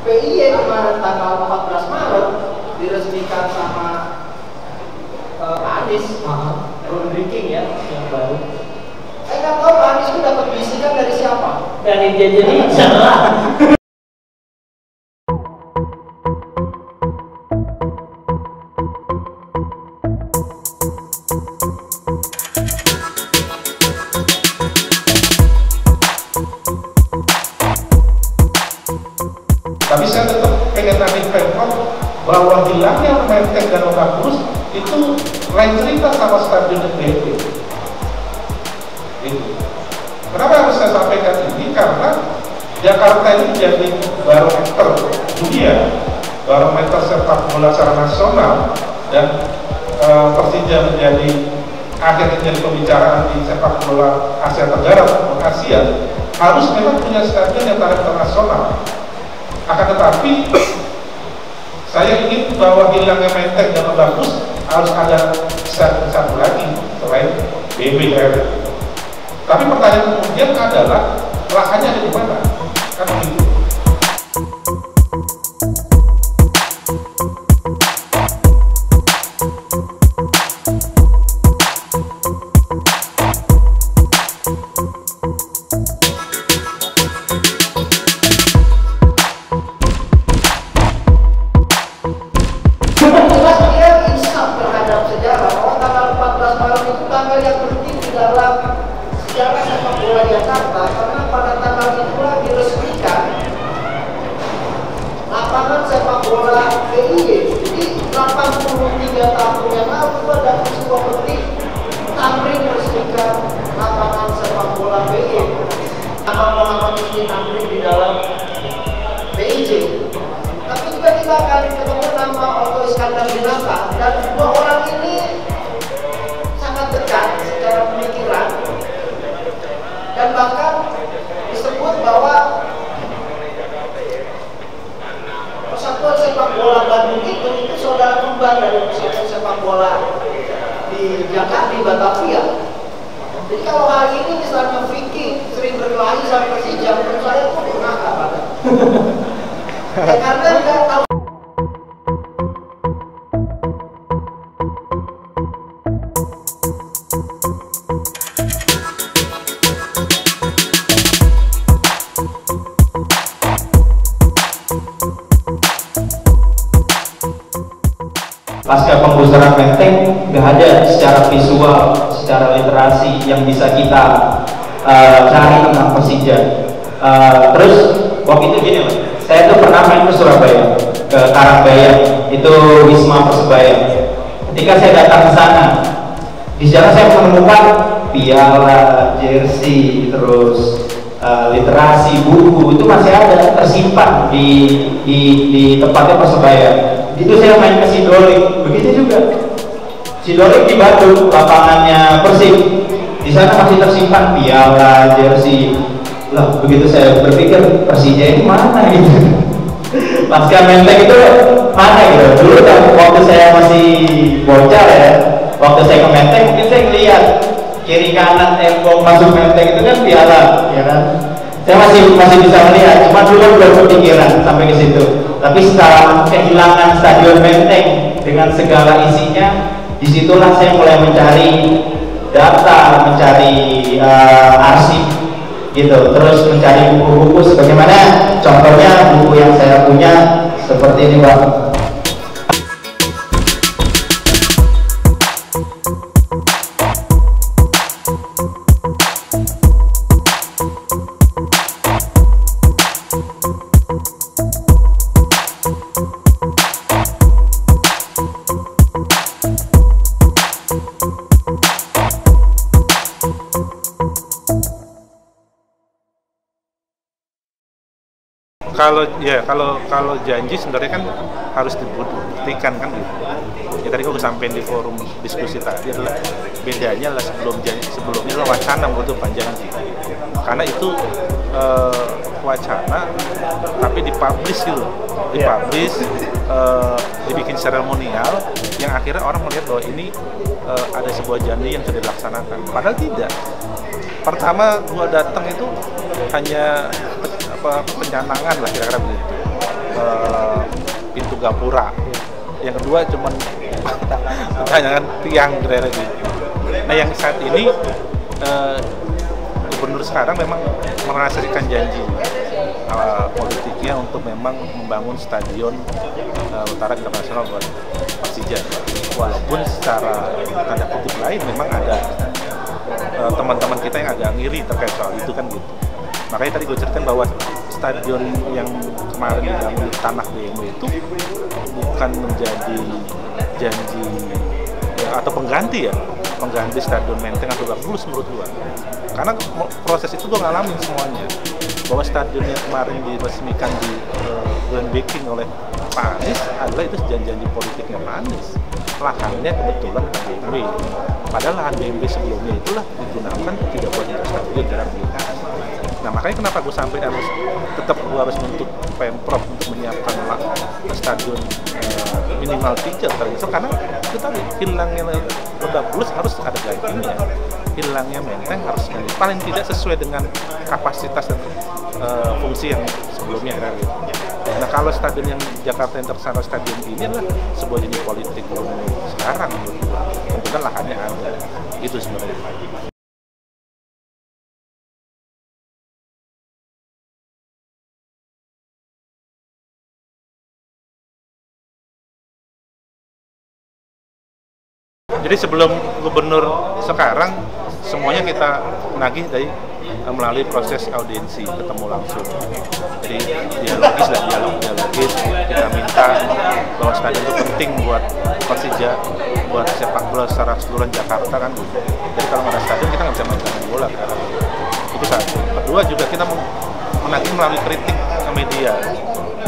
PIN kemarin tanggal 14 Maret diresmikan sama Pak Anies, ground breaking ya, yang baru. Saya nggak tahu Pak Anies itu dapat bisikan dari siapa? Dari dia jadi salah. Tapi saya tetap pengen ambil Pemprov bahwa hilangnya Menteng dan Kampus itu lain cerita sama Stadion Menteng. Kenapa harus saya sampaikan ini? Karena Jakarta ini jadi barometer dunia, barometer sepak bola secara nasional, dan Persija menjadi akhirnya menjadi pembicaraan di sepak bola Asia Tenggara maupun Asia. Harus memang punya stadion yang taraf internasional. Akan tetapi, saya ingin bahwa hilangnya Menteng yang bagus harus ada satu lagi selain BMW. Tapi pertanyaan kemudian adalah lahannya ada di mana? Kan begitu. Pasca penggusuran Menteng, nggak ada secara visual, secara literasi yang bisa kita cari tentang Persija. Terus waktu itu gini loh, saya tuh pernah main ke Surabaya, ke Karabaya, itu Wisma Persebaya. Ketika saya datang ke sana, di sana saya menemukan piala, jersey, terus literasi, buku itu masih ada tersimpan di tempatnya Persebaya. Itu saya main ke Sidolig, begitu juga Sidolig di Batu, lapangannya Persib, di sana masih tersimpan piala, jersey. Loh, begitu saya berpikir Persija ini mana gitu, pasca Menteng itu mana gitu. Dulu kan waktu saya masih bocah ya, waktu saya ke Menteng mungkin saya ngeliat kiri kanan tembok masuk Menteng itu kan piala ya kan, saya masih bisa melihat, cuma dulu belum kepikiran sampai ke situ. Tapi setelah kehilangan Stadion Menteng dengan segala isinya, disitulah saya mulai mencari data, mencari arsip gitu, terus mencari buku-buku sebagaimana contohnya buku yang saya punya seperti ini Pak. Kalau janji sebenarnya kan harus dibuktikan kan gitu. Ya tadi aku kesampaian di forum diskusi tadi adalah bedanya lah sebelum janji, sebelumnya adalah wacana membutuhkan janji. Karena itu wacana tapi dipublish gitu, dipublish, dibikin seremonial yang akhirnya orang melihat bahwa ini ada sebuah janji yang sudah dilaksanakan. Padahal tidak. Pertama gua datang itu hanya pencanangan lah kira-kira begitu. pintu gapura. Yang kedua cuman tantangan tiang derek. Nah yang saat ini gubernur sekarang memang merasakan janji politiknya untuk memang membangun stadion utara internasional buat Persija. Walaupun secara tanda kutip lain memang ada teman-teman kita yang agak ngiri terkait soal itu kan gitu. Makanya tadi gue ceritain bahwa stadion yang kemarin dibangun tanah BMW itu bukan menjadi janji ya, atau pengganti Stadion Menteng atau Batu menurut gue. Karena proses itu gue ngalamin semuanya. Bahwa stadion yang kemarin diresmikan di groundbreaking oleh Pak Anies adalah itu janji-janji politiknya Pak Anies. Lahannya kebetulan BMW. Padahal lahan BMW sebelumnya itulah digunakan tidak buat infrastruktur dalam pemerintahan. Nah makanya kenapa gue sampai harus bentuk Pemprov untuk menyiapkan stadion minimal 3 terus karena kita hilangnya Gelora Bung Karno harus ada gantinya. Hilangnya Menteng harus ganti. Paling tidak sesuai dengan kapasitas dan fungsi yang sebelumnya. Nah kalau stadion yang Jakarta International Stadion ini adalah sebuah jenis politik sekarang, kebetulan lahannya ada, itu sebenarnya. Jadi sebelum gubernur sekarang semuanya kita nagih dari melalui proses audiensi ketemu langsung. Jadi dialogis dan dialogis kita minta bahwa stadion itu penting buat Persija, buat sepak bola secara seluruh Jakarta kan. Jadi kalau nggak ada stadion kita nggak bisa main bola kan. Itu satu. Kedua juga kita menagih melalui kritik ke media,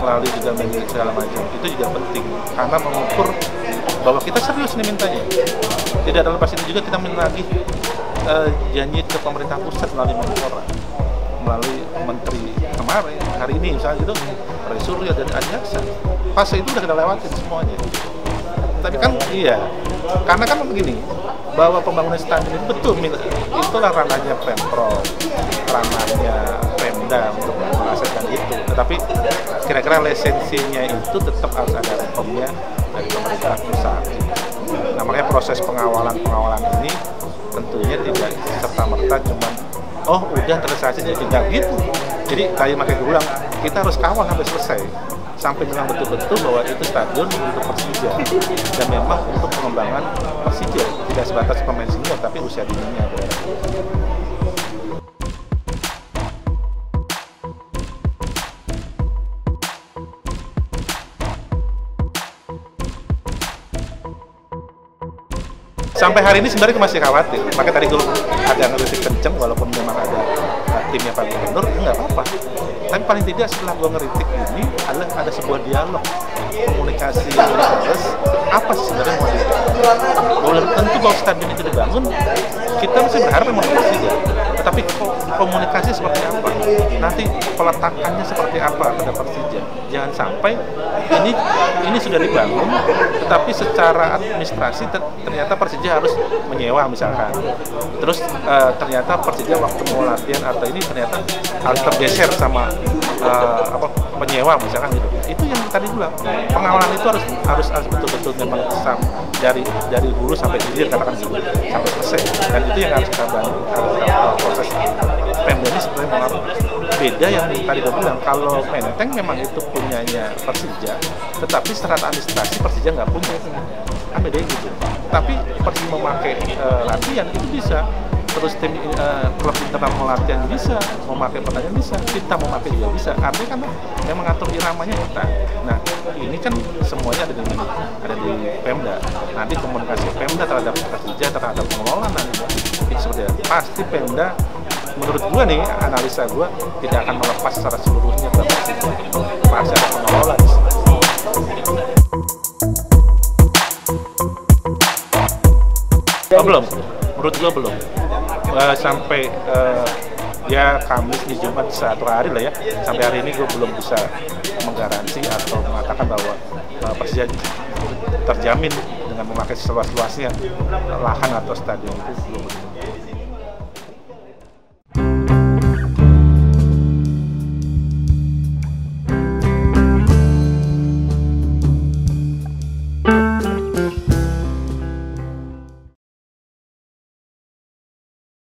melalui juga media segala macam. Itu juga penting karena mengukur bahwa kita serius nih mintanya. Tidak ada lepas itu juga kita menagih janji ke pemerintah pusat melalui menpora, melalui menteri kemarin hari ini misalnya itu Presurya dan Anjasa. Fase itu udah kita lewatin semuanya. Tapi kan iya, karena kan begini bahwa pembangunan stadion itu betul itulah ranahnya Pemprov, ranahnya Pemda untuk melaksanakan itu. Tetapi kira-kira lisensinya itu tetap harus ada reformnya dari pemerintah pusat. Nah makanya proses pengawalan ini tentunya tidak serta-merta cuman oh udah terrealisasinya tidak gitu. Jadi kayak makai gue ulang, kita harus kawal sampai selesai, sampai memang betul-betul bahwa itu stadion untuk Persija dan memang untuk pengembangan Persija, tidak sebatas pemain senior tapi usia dininya. Sampai hari ini sebenarnya masih khawatir, makanya tadi gue agak ngeritik kenceng walaupun memang ada timnya Pak Gubernur, nggak apa-apa. Tapi paling tidak setelah gue ngeritik ini adalah ada sebuah dialog, komunikasi terus apa sih sebenarnya mau dibangun. Belum tentu bahwa stadion itu dibangun, kita masih berharap memang Persija. Tetapi komunikasi seperti apa, nanti peletakannya seperti apa pada Persija. Jangan sampai ini sudah dibangun, tetapi secara administrasi ternyata Persija harus menyewa misalkan, terus ternyata Persija waktu mau latihan atau ini ternyata harus tergeser sama penyewa misalkan gitu. Itu yang tadi bilang pengawalan itu harus betul-betul memang dari guru sampai hilir katakan gitu sampai selesai, dan itu yang harus kita bantu proses Pemda ini sebenarnya mengaruh. Beda yang tadi gue bilang kalau Menteng memang itu punyanya Persija, tetapi secara administrasi Persija nggak punya. Bedanya gitu. Tapi Persib memakai latihan itu bisa, terus tim klub internal mau latihan bisa, memakai pertandingan bisa, kita memakai juga bisa. Artinya kan yang mengatur iramanya kita. Nah ini kan semuanya ada di Pemda. Nanti komunikasi Pemda terhadap Persija, terhadap pengelolaan nanti itu seperti itu. Pasti Pemda menurut gua nih analisa gua tidak akan melepas secara seluruhnya ke Persija. Pasti ada pengelolaan. Oh, belum, menurut gue belum. Sampai ya Kamis di Jumat satu hari lah ya. Sampai hari ini gue belum bisa menggaransi atau mengatakan bahwa Persija terjamin dengan memakai seluas-luasnya lahan atau stadion itu belum.